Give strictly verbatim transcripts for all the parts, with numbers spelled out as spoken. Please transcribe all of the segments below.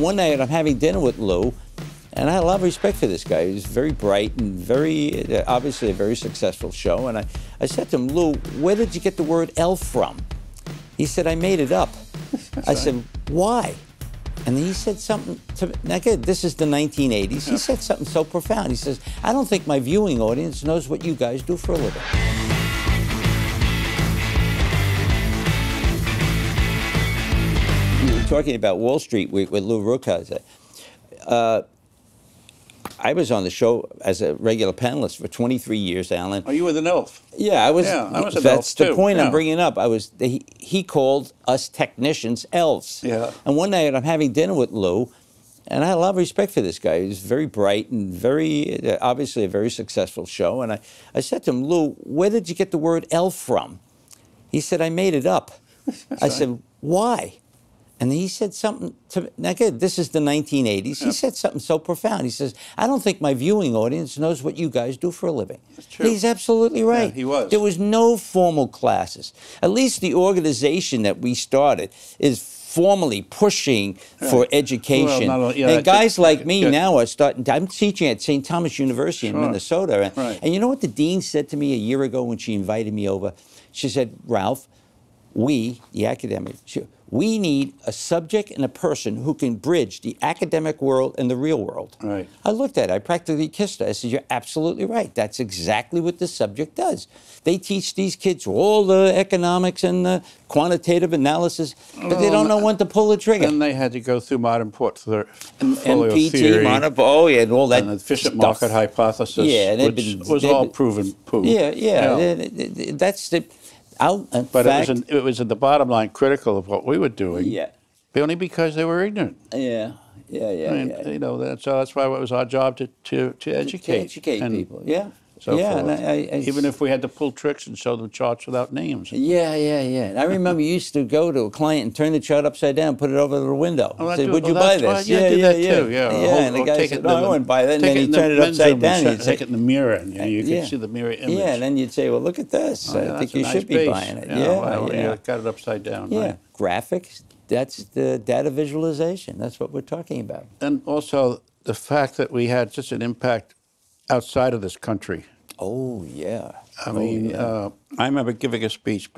One night I'm having dinner with Lou, and I had a lot of respect for this guy. He was very bright and very, obviously a very successful show. And I, I said to him, Lou, where did you get the word elf from? He said, I made it up. That's I right. said, why? And he said something to me. Now, again, this is the nineteen eighties. He said something so profound. He says, I don't think my viewing audience knows what you guys do for a living. We were talking about Wall Street Week with Lou Rookhauser. Uh, I was on the show as a regular panelist for twenty-three years, Alan. Oh, you were the elf. Yeah, I was. Yeah, I was an That's elf the too. point yeah. I'm bringing up. I was. He, he called us technicians elves. Yeah. And one night I'm having dinner with Lou, and I had a lot of respect for this guy. He was very bright and very, uh, obviously a very successful show. And I, I said to him, Lou, where did you get the word elf from? He said, I made it up. I right. said, why? And he said something to me. Now, again, this is the nineteen eighties. Yep. He said something so profound. He says, I don't think my viewing audience knows what you guys do for a living. That's true. He's absolutely right. Yeah, he was. There was no formal classes. At least the organization that we started is formally pushing yeah. for education. Well, not, yeah, and guys it, like me it, now are starting. I'm teaching at Saint Thomas University sure. in Minnesota. And, right. and you know what the dean said to me a year ago when she invited me over? She said, Ralph, we, the academic, she, we need a subject and a person who can bridge the academic world and the real world. Right. I looked at it. I practically kissed her. I said, you're absolutely right. That's exactly what this subject does. They teach these kids all the economics and the quantitative analysis, but well, they don't know when to pull the trigger. And they had to go through modern portfolio M P T, theory. M P T, oh yeah, and all that And the efficient stuff. market hypothesis, yeah, which been, was all been, proven poo. Yeah, yeah, yeah. That's the... Out, but fact, it, was in, it was in the bottom line critical of what we were doing, yeah. only because they were ignorant. Yeah, yeah, yeah. I mean, yeah. You know, that's, uh, that's why it was our job to, to, to educate. To, to educate and people, yeah. So yeah, forth. And I, I, even if we had to pull tricks and show them charts without names. Yeah, yeah, yeah. And I remember you used to go to a client and turn the chart upside down and put it over the window. Oh, say, do, would well, you buy this? Yeah, yeah, yeah. Yeah, yeah. Too, yeah. yeah whole, and the guy said, no, I wouldn't buy that. And then he turned it upside down. And take it in the mirror. And, you know, you yeah. could see the mirror image. Yeah, and then you'd say, well, look at this. Oh, yeah, I think you nice should base. be buying it. Yeah, yeah. Well, yeah. Got it upside down. Yeah, right. Graphics, that's the data visualization. That's what we're talking about. And also the fact that we had such an impact outside of this country. Oh, yeah. I mean, oh, yeah. Uh, I remember giving a speech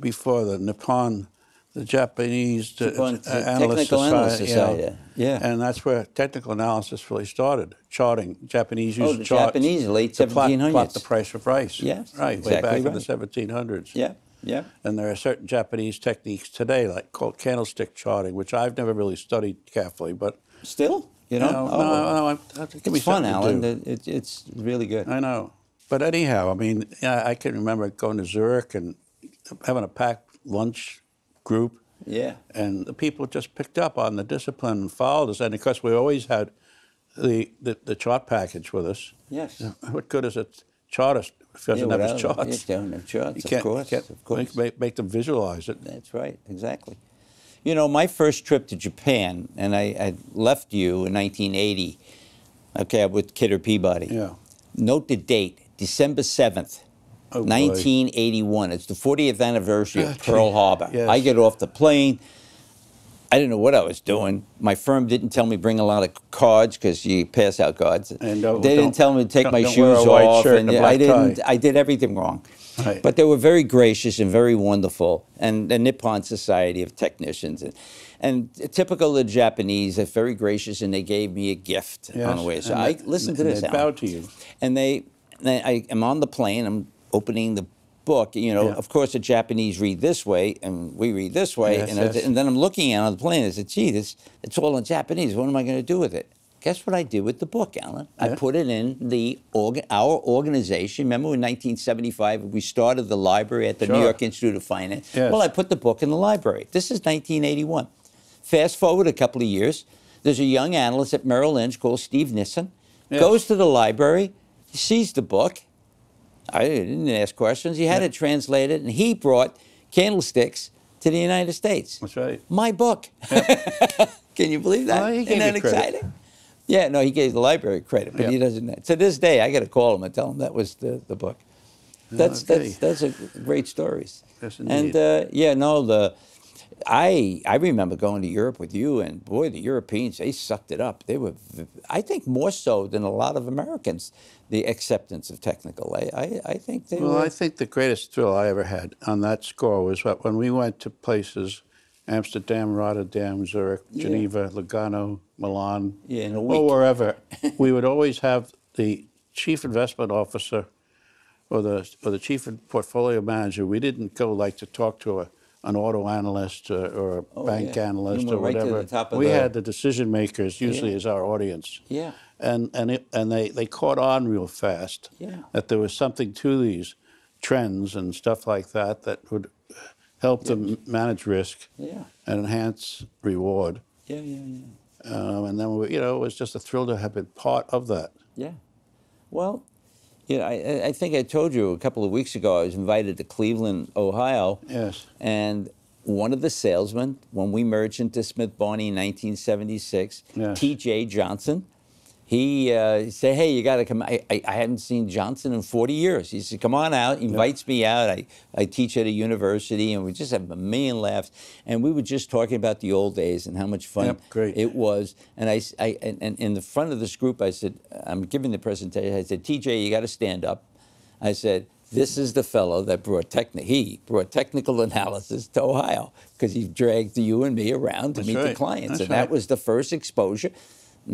before the Nippon, the Japanese Nippon, uh, Analyst Technical Society. Analyst Society. You know, yeah. And that's where technical analysis really started, charting. Japanese used oh, the charts. Japanese, late seventeen hundreds. Plot, plot the price of rice. Yes, right, exactly way back right. in the seventeen hundreds. Yeah, yeah. And there are certain Japanese techniques today, like called candlestick charting, which I've never really studied carefully, but... Still? You know, no, oh, no, no, I, I it's me fun, Alan. It, it's really good. I know, but anyhow, I mean, I, I can remember going to Zurich and having a packed lunch group. Yeah. And the people just picked up on the discipline and followed us. And of course, we always had the the, the chart package with us. Yes. What good is a chartist if he doesn't yeah, have his charts? Yeah, don't have charts. You of course, of course. Make, make them visualize it. That's right. Exactly. You know, my first trip to Japan, and I, I left you in nineteen eighty, okay, with Kidder Peabody. Yeah. Note the date, December seventh, oh, nineteen eighty-one. Boy. It's the fortieth anniversary of Pearl Harbor. Yes. I get off the plane. I didn't know what I was doing. My firm didn't tell me bring a lot of cards because you pass out cards. And don't, they didn't tell me to take my shoes off. And and I didn't. Tie. I did everything wrong. Right. But they were very gracious and very wonderful. And the Nippon Society of Technicians. And, and typical of the Japanese, they're very gracious, and they gave me a gift yes. on the way. So and I listened to this. They bowed to you. And they, they, I am on the plane. I'm opening the book. You know, yeah. of course, the Japanese read this way, and we read this way. Yes, and, yes. I, and then I'm looking at it on the plane. I said, gee, this, it's all in Japanese. What am I going to do with it? Guess what I did with the book, Alan? Yeah. I put it in the orga our organization. Remember in nineteen seventy-five, we started the library at the sure. New York Institute of Finance? Yes. Well, I put the book in the library. This is nineteen eighty-one. Fast forward a couple of years. There's a young analyst at Merrill Lynch called Steve Nissen. Yes. Goes to the library, sees the book. I didn't ask questions. He had yeah. it translated, and he brought candlesticks to the United States. That's right. My book. Yeah. Can you believe that? Well, Isn't that exciting? Yeah, no, he gave the library credit, but yeah. he doesn't. To this day, I got to call him and tell him that was the, the book. That's okay. that's that's a great stories. Yes, indeed. And uh, yeah, no, the I I remember going to Europe with you, and boy, the Europeans, they sucked it up. They were, I think, more so than a lot of Americans, the acceptance of technical. I I, I think they well, were... I think the greatest thrill I ever had on that score was that when we went to places, Amsterdam, Rotterdam, Zurich, Geneva, yeah. Lugano, Milan, yeah, in a week. or wherever, we would always have the chief investment officer or the or the chief portfolio manager. We didn't go like to talk to a an auto analyst or, or a oh, bank yeah. analyst or right whatever. To the top of we the... had the decision makers usually yeah. as our audience. Yeah. And and it, and they, they caught on real fast yeah. that there was something to these trends and stuff like that that would help yeah. them manage risk yeah. and enhance reward. Yeah, yeah, yeah. Um, and then, we, you know, it was just a thrill to have been part of that. Yeah. Well, you know, I, I think I told you a couple of weeks ago I was invited to Cleveland, Ohio. Yes. And one of the salesmen, when we merged into Smith Barney in nineteen seventy-six, yes. T J. Johnson, he, uh, he said, hey, you got to come. I, I, I hadn't seen Johnson in forty years. He said, come on out. He invites yep. me out. I, I teach at a university, and we just have a million laughs. And we were just talking about the old days and how much fun yep, great. it was. And I, I and, and in the front of this group, I said, I'm giving the presentation. I said, T J, you got to stand up. I said, this is the fellow that brought techni- he brought technical analysis to Ohio, because he dragged you and me around to That's meet right. the clients. That's and right. that was the first exposure.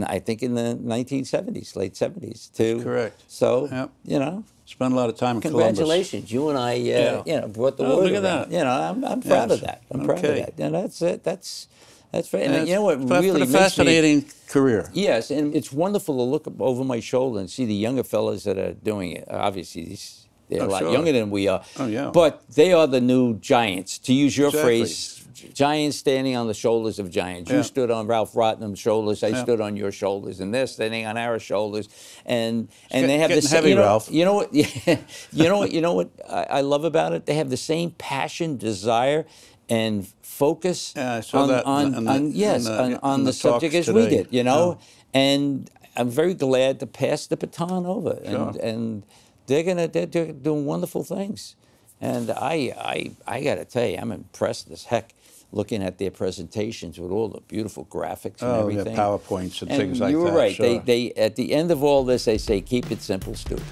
I think in the nineteen seventies, late seventies, too. Correct. So, yep. you know. Spent a lot of time in Columbus. Congratulations. You and I, uh, yeah. you know, brought the oh, word look at around. That. You know, I'm, I'm yes. proud of that. I'm okay. proud of that. And that's it. That's, that's, and that's you know what really a fascinating me, career. Yes, and it's wonderful to look over my shoulder and see the younger fellas that are doing it. Obviously, these... They're oh, a lot sure. younger than we are. Oh, yeah. But they are the new giants, to use your exactly. phrase. Giants standing on the shoulders of giants. Yeah. You stood on Ralph Rottenham's shoulders. I yeah. stood on your shoulders. And they're standing on our shoulders. And and it's they have the same. Heavy, you know, Ralph. You know what? you know what? You know what? I, I love about it. They have the same passion, desire, and focus yeah, on, that, on, the, on yes the, on, on the, the subject as today. we did. You know, yeah. and I'm very glad to pass the baton over. Sure. And and. They're gonna, they're doing wonderful things, and I, I, I gotta tell you, I'm impressed as heck looking at their presentations with all the beautiful graphics and oh, everything. Oh, yeah, PowerPoints and, and things like that. You were right. Sure. They, they, at the end of all this, they say, keep it simple, stupid.